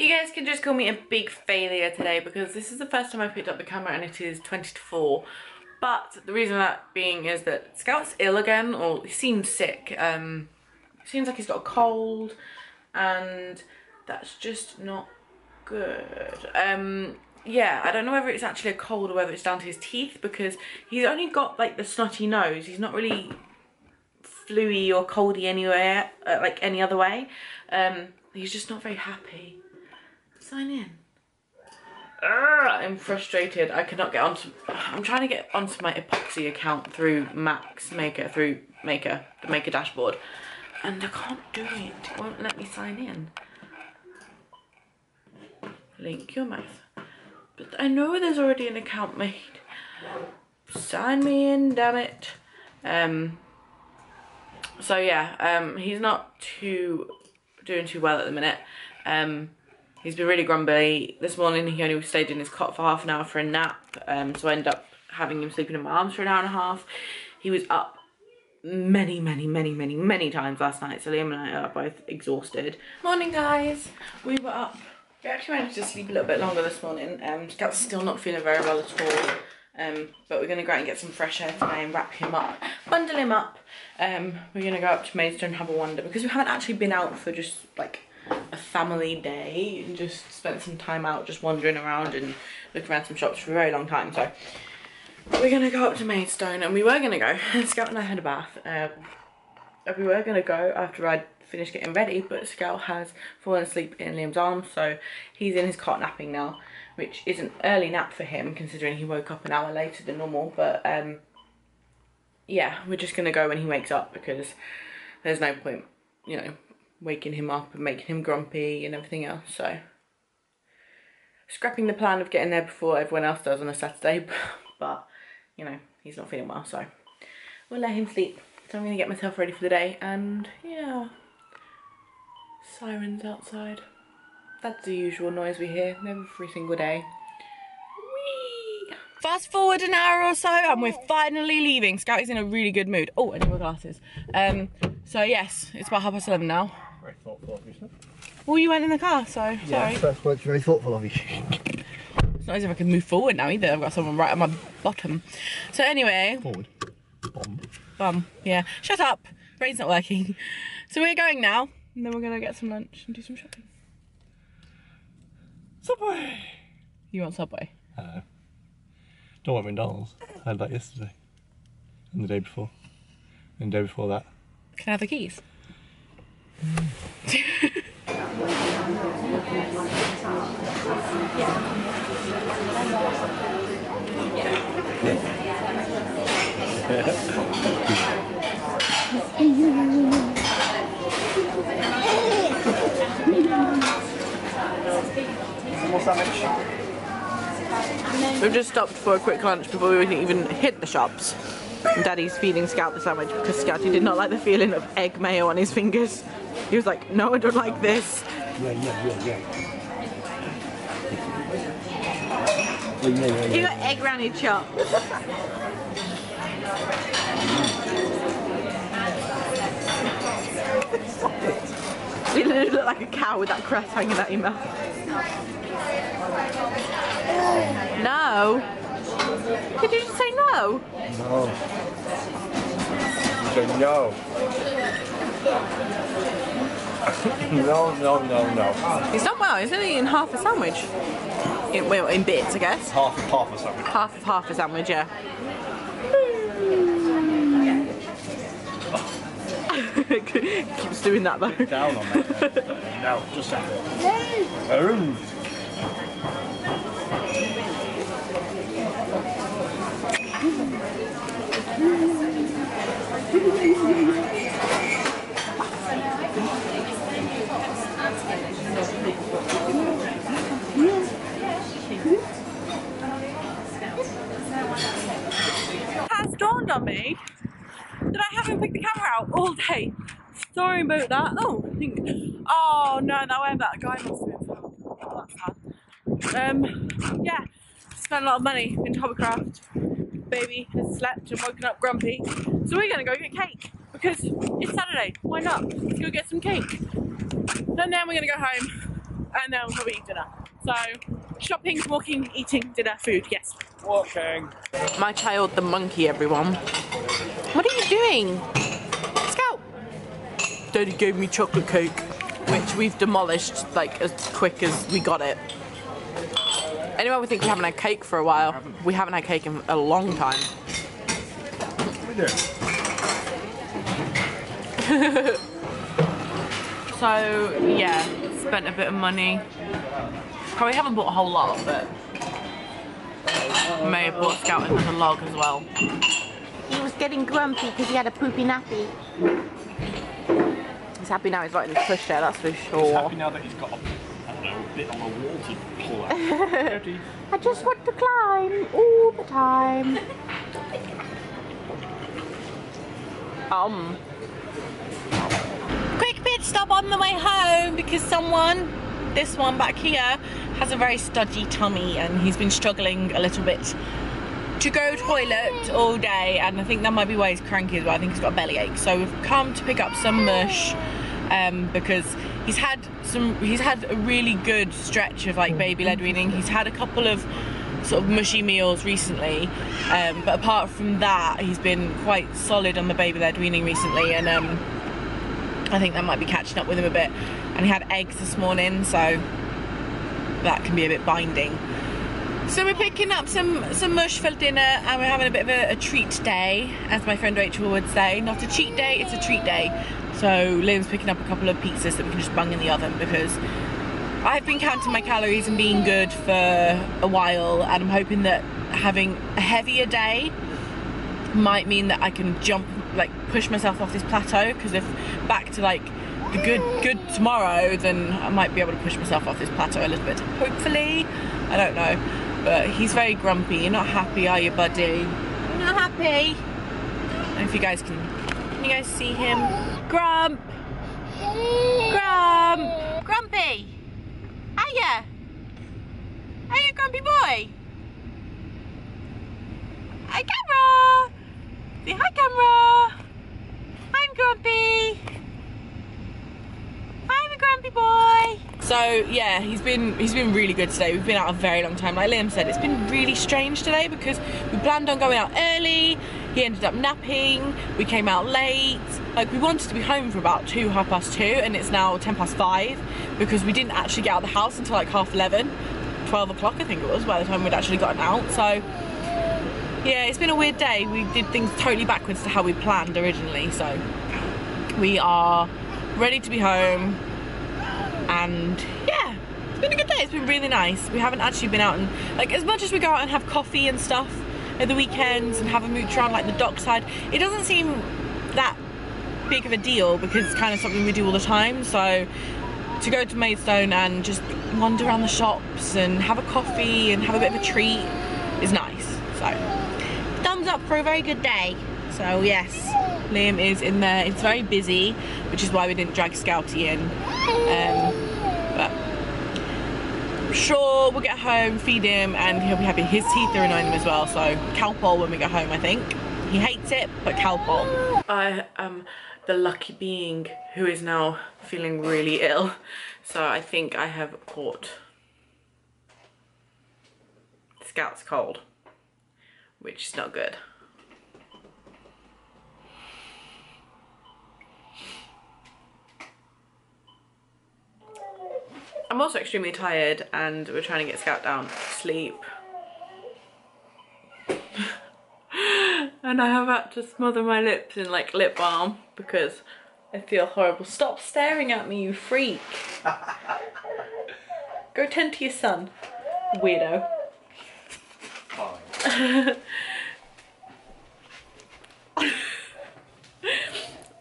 You guys can just call me a big failure today because this is the first time I picked up the camera and it is 20 to 4. But the reason for that being is that Scout's ill again, or he seems sick. Seems like he's got a cold and that's just not good. Yeah, I don't know whether it's actually a cold or whether it's down to his teeth because he's only got like the snotty nose. He's not really fluey or coldy anywhere, like any other way. He's just not very happy. Sign in. I'm frustrated. I cannot get onto. I'm trying to get onto my epoxy account through Maker, the Maker dashboard, and I can't do it. It won't let me sign in. Link your mouth. But I know there's already an account made. Sign me in, damn it. So yeah, he's not doing too well at the minute. He's been really grumpy. This morning he only stayed in his cot for half an hour for a nap, so I ended up having him sleeping in my arms for an hour and a half. He was up many times last night, so Liam and I are both exhausted. Morning guys, we were up. We actually managed to sleep a little bit longer this morning. Scout's still not feeling very well at all, but we're going to go out and get some fresh air today and wrap him up, bundle him up. We're going to go up to Maidstone and have a wander because we haven't actually been out for just like a family day and just spent some time out just wandering around and looking around some shops for a very long time. So we're going to go up to Maidstone and we were going to go. Scout and I had a bath. We were going to go after I'd finished getting ready, but Scout has fallen asleep in Liam's arms, so he's in his cot napping now, which is an early nap for him considering he woke up an hour later than normal. But yeah, we're just going to go when he wakes up because there's no point, you know, waking him up and making him grumpy and everything else. So scrapping the plan of getting there before everyone else does on a Saturday, but you know, he's not feeling well, so we'll let him sleep. So I'm going to get myself ready for the day and yeah. Sirens outside. That's the usual noise we hear every single day. Whee! Fast forward an hour or so and we're finally leaving. Scout is in a really good mood. Oh, I need my glasses. So yes, it's about 11:30 now. Very thoughtful of you, sir. Well, you went in the car, so sorry. Yes, that's what's very thoughtful of you. It's not as if I can move forward now either. I've got someone right at my bottom. So anyway. Forward. Bum. Yeah. Shut up. Brain's not working. So we're going now. And then we're going to get some lunch and do some shopping. Subway! You want Subway? No. Don't want McDonald's. I had that yesterday. And the day before. And the day before that. Can I have the keys? We've just stopped for a quick lunch before we even hit the shops. And Daddy's feeding Scout the sandwich because Scouty did not like the feeling of egg mayo on his fingers. He was like, no, I don't like this. Yeah. He got egg round his chop. You literally look like a cow with that crest hanging out your mouth. No. Did you just say no? No. You said no. No. He's not well. He's only eating half a sandwich. In bits, I guess. Half a sandwich. Half a sandwich, yeah. Keeps doing that though. Down on that. No, just down. No. It has dawned on me that I haven't picked the camera out all day. Sorry about that. Oh, I think. Oh no, that way that guy must have been filmed. Oh, that's bad. Yeah, spent a lot of money in Hobbycraft. Baby has slept and woken up grumpy. So we're gonna go get cake because it's Saturday. Why not? Let's go get some cake. And then we're gonna go home, and then we'll probably eat dinner. So shopping, walking, eating, dinner, food, yes. Walking. My child the monkey, everyone. What are you doing? Scout! Daddy gave me chocolate cake, which we've demolished like as quick as we got it. Anyway, we think we haven't had cake for a while. We haven't had cake in a long time. We do. So, yeah, spent a bit of money. Probably haven't bought a whole lot, but may have bought Scout another log as well. He was getting grumpy because he had a poopy nappy. He's happy now he's not in the pushchair, that's for sure. He's happy now that he's got a, I don't know, a bit on a wall to pull out. I just want to climb all the time. Quick pit stop on the way home because someone, this one back here, has a very stodgy tummy and he's been struggling a little bit to go toilet all day, and I think that might be why he's cranky as well. I think he's got a bellyache. So we've come to pick up some mush because he's had a really good stretch of like baby led weaning. He's had a couple of sort of mushy meals recently, but apart from that he's been quite solid on the baby led weaning recently, and I think that might be catching up with him a bit. And he had eggs this morning, so that can be a bit binding. So we're picking up some mush for dinner, and we're having a bit of a treat day, as my friend Rachel would say. Not a cheat day, it's a treat day. So Lynn's picking up a couple of pizzas that we can just bung in the oven, because I've been counting my calories and being good for a while, and I'm hoping that having a heavier day might mean that I can jump, like push myself off this plateau, because if back to like the good tomorrow, then I might be able to push myself off this plateau a little bit, hopefully. I don't know, but he's very grumpy. You're not happy, are you, buddy? You're not happy. I don't know if you guys can you guys see him? Grump! Grump! Grumpy! Hiya! Are you grumpy boy? Hi, camera! Say hi, camera! I'm grumpy! I'm a grumpy boy! So yeah, he's been really good today. We've been out a very long time. Like Liam said, it's been really strange today because we planned on going out early, he ended up napping, we came out late. Like we wanted to be home for about 2, half past 2, and it's now 10 past 5 because we didn't actually get out of the house until like half 11, 12 o'clock I think it was, by the time we'd actually gotten out. So yeah, it's been a weird day. We did things totally backwards to how we planned originally, so we are ready to be home, and yeah, it's been a good day. It's been really nice. We haven't actually been out, and like as much as we go out and have coffee and stuff at the weekends and have a mooch around like the dockside, it doesn't seem that big of a deal because it's kind of something we do all the time. So to go to Maidstone and just wander around the shops and have a coffee and have a bit of a treat is nice. So thumbs up for a very good day. So yes, Liam is in there. It's very busy, which is why we didn't drag Scouty in. But I'm sure we'll get home, feed him, and he'll be happy. His teeth are annoying him as well, so Calpol when we get home, I think. He hates it, but Calpol. I am the lucky being who is now feeling really ill. So I think I have caught Scout's cold, which is not good. I'm also extremely tired, and we're trying to get Scout down to sleep. And I have had to smother my lips in like lip balm because I feel horrible. Stop staring at me, you freak. Go tend to your son, weirdo.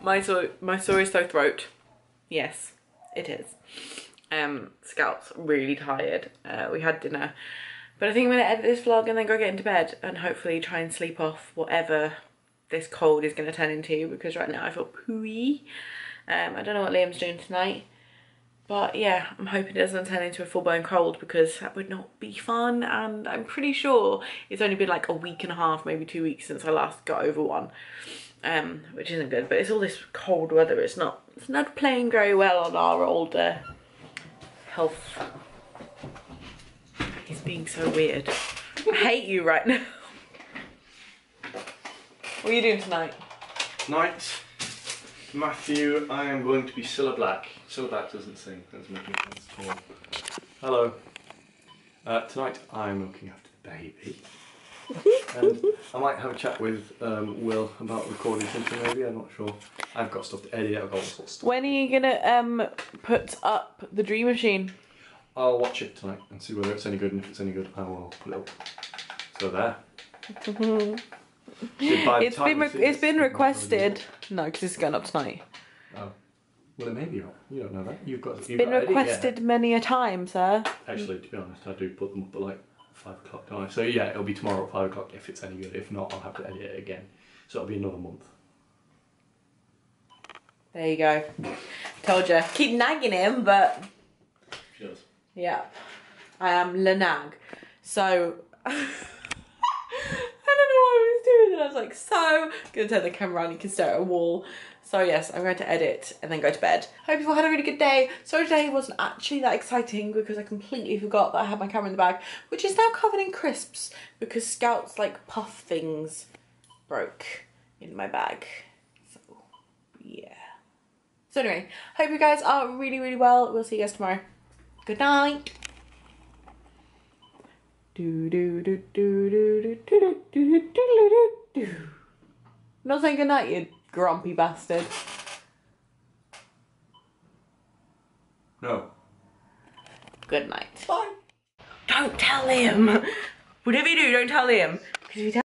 My sore is so throat. Yes, it is. Scout's really tired. We had dinner, but I think I'm gonna edit this vlog and then go get into bed and hopefully try and sleep off whatever this cold is gonna turn into, because right now I feel pooey. I don't know what Liam's doing tonight, but yeah, I'm hoping it doesn't turn into a full-blown cold because that would not be fun. And I'm pretty sure it's only been like a week and a half, maybe 2 weeks since I last got over one, which isn't good. But it's all this cold weather, it's not playing very well on our older health is being so weird. I hate you right now. What are you doing tonight? Night, Matthew, I am going to be Cilla Black. Cilla Black doesn't sing, that doesn't make any sense at all. Hello. Tonight I'm looking after the baby. And I might have a chat with Will about recording something maybe, I'm not sure. I've got stuff to edit, I've got all sorts of stuff. When are you going to put up the Dream Machine? I'll watch it tonight and see whether it's any good, and if it's any good I will put it up. So there. It's been requested. No, because it's going up tonight. Oh. Well, it may be wrong. You don't know that. It's been requested many a time, sir. Actually, to be honest, I do put them up at like 5 o'clock, don't I? So yeah, it'll be tomorrow at 5 o'clock if it's any good. If not, I'll have to edit it again. So it'll be another month. There you go. Told you. Keep nagging him, but... She does. Yeah. I am la nag. So... And I was like, so gonna turn the camera on, you can stare at a wall. So yes, I'm going to edit and then go to bed. Hope you've all had a really good day. Sorry today wasn't actually that exciting because I completely forgot that I had my camera in the bag, which is now covered in crisps because Scout's like puff things broke in my bag. So yeah. So anyway, hope you guys are really, really well. We'll see you guys tomorrow. Good night. Not saying goodnight, you grumpy bastard. No. Good night. Bye. Don't tell him. Whatever you do, don't tell him. Because if you tell